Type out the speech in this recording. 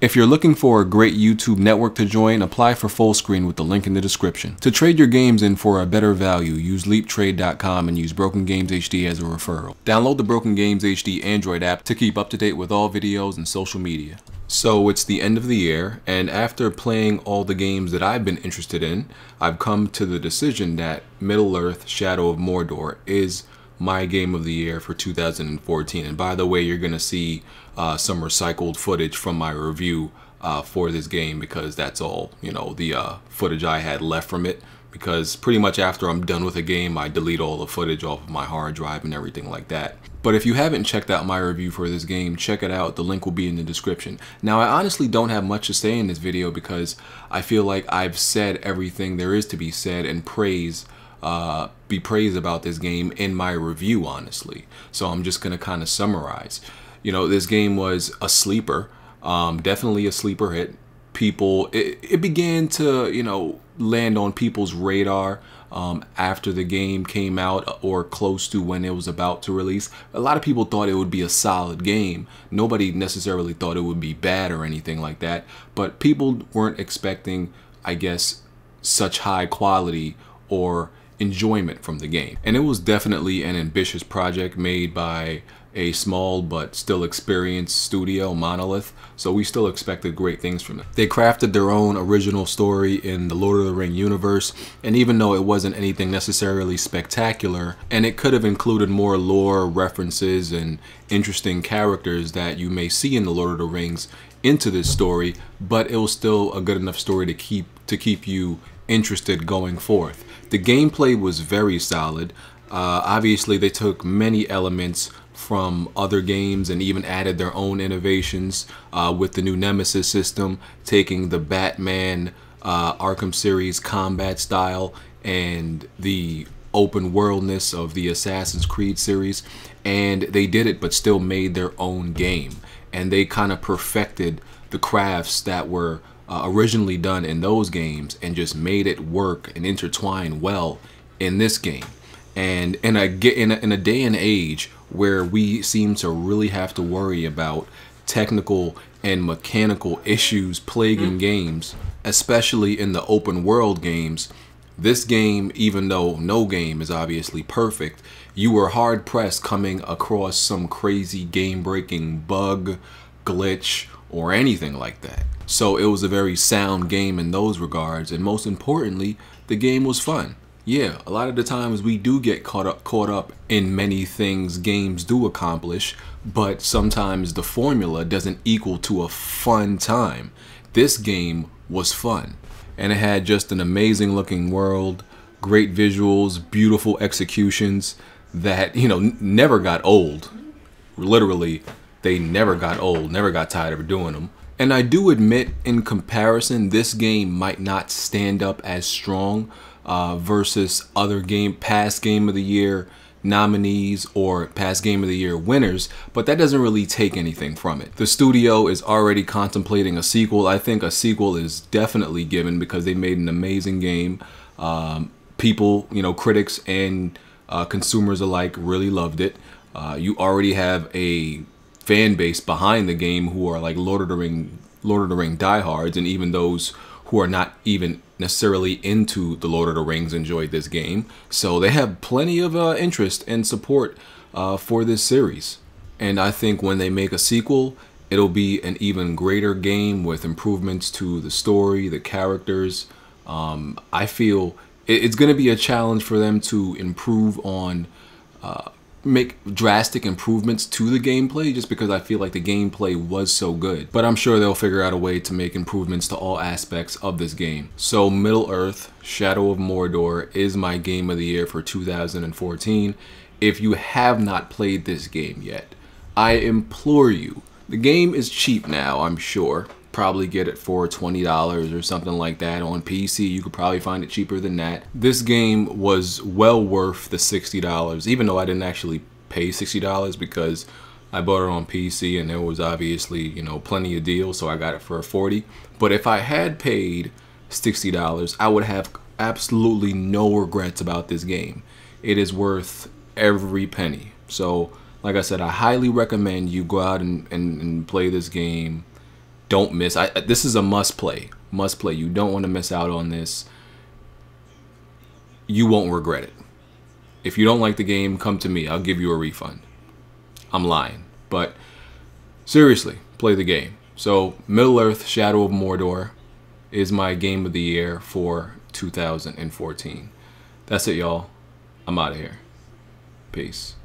If you're looking for a great YouTube network to join, apply for full screen with the link in the description. To trade your games in for a better value, use Leaptrade.com and use Broken Games HD as a referral. Download the Broken Games HD Android app to keep up to date with all videos and social media. So it's the end of the year, and after playing all the games that I've been interested in, I've come to the decision that Middle-earth: Shadow of Mordor is my game of the year for 2014. And by the way, you're going to see some recycled footage from my review for this game, because that's all, you know, the footage I had left from it. Because pretty much after I'm done with a game, I delete all the footage off of my hard drive and everything like that. But if you haven't checked out my review for this game, check it out. The link will be in the description. Now, I honestly don't have much to say in this video because I feel like I've said everything there is to be said and be praised about this game in my review, honestly. So I'm just going to kind of summarize. You know, this game was a sleeper, definitely a sleeper hit. People, it began to, you know, land on people's radar after the game came out, or close to when it was about to release. A lot of people thought it would be a solid game. Nobody necessarily thought it would be bad or anything like that, but people weren't expecting, I guess, such high quality or enjoyment from the game. And it was definitely an ambitious project made by a small but still experienced studio, Monolith, so we still expected great things from them. They crafted their own original story in the Lord of the Rings universe, and even though it wasn't anything necessarily spectacular, and it could have included more lore, references, and interesting characters that you may see in the Lord of the Rings into this story, but it was still a good enough story to keep you interested going forth. The gameplay was very solid. Obviously, they took many elements from other games and even added their own innovations with the new Nemesis system, taking the Batman Arkham series combat style and the open worldness of the Assassin's Creed series, and they did it but still made their own game. And they kind of perfected the crafts that were originally done in those games and just made it work and intertwine well in this game. And in a day and age where we seem to really have to worry about technical and mechanical issues plaguing games, especially in the open world games, this game, even though no game is obviously perfect, you were hard pressed coming across some crazy game-breaking bug, glitch, or anything like that. So it was a very sound game in those regards, and most importantly, the game was fun. Yeah, a lot of the times we do get caught up in many things games do accomplish, but sometimes the formula doesn't equal to a fun time. This game was fun, and it had just an amazing looking world, great visuals, beautiful executions that, you know, never got old. Literally, they never got old, never got tired of doing them. And I do admit, in comparison, this game might not stand up as strong versus other past game of the year nominees or past game of the year winners, but that doesn't really take anything from it. The studio is already contemplating a sequel. I think a sequel is definitely given because they made an amazing game. People, you know, critics and consumers alike really loved it. You already have a fan base behind the game who are like Lord of the Rings diehards, and even those who are not even necessarily into the Lord of the Rings enjoyed this game. So they have plenty of interest and support for this series. And I think when they make a sequel, it'll be an even greater game with improvements to the story, the characters. I feel it's going to be a challenge for them to improve on make drastic improvements to the gameplay, just because I feel like the gameplay was so good. But I'm sure they'll figure out a way to make improvements to all aspects of this game. So Middle-earth: Shadow of Mordor is my game of the year for 2014. If you have not played this game yet, I implore you. The game is cheap now, I'm sure. Probably get it for $20 or something like that. On PC, you could probably find it cheaper than that. This game was well worth the $60, even though I didn't actually pay $60 because I bought it on PC and there was obviously, you know, plenty of deals, so I got it for $40. But if I had paid $60, I would have absolutely no regrets about this game. It is worth every penny. So, like I said, I highly recommend you go out and play this game. Don't miss. This is a must play. Must play. You don't want to miss out on this. You won't regret it. If you don't like the game, come to me. I'll give you a refund. I'm lying. But seriously, play the game. So Middle-earth: Shadow of Mordor is my game of the year for 2014. That's it, y'all. I'm out of here. Peace.